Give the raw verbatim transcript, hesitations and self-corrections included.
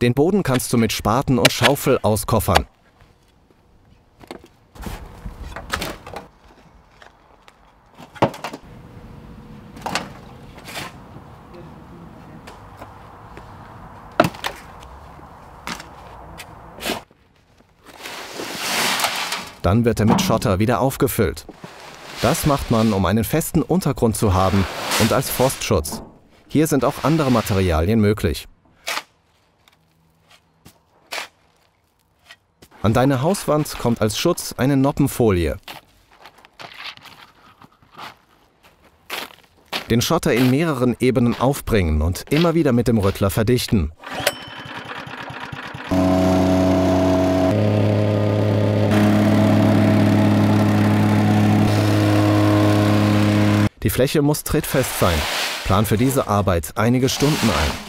Den Boden kannst du mit Spaten und Schaufel auskoffern. Dann wird er mit Schotter wieder aufgefüllt. Das macht man, um einen festen Untergrund zu haben und als Frostschutz. Hier sind auch andere Materialien möglich. An deine Hauswand kommt als Schutz eine Noppenfolie. Den Schotter in mehreren Ebenen aufbringen und immer wieder mit dem Rüttler verdichten. Die Fläche muss trittfest sein. Plan für diese Arbeit einige Stunden ein.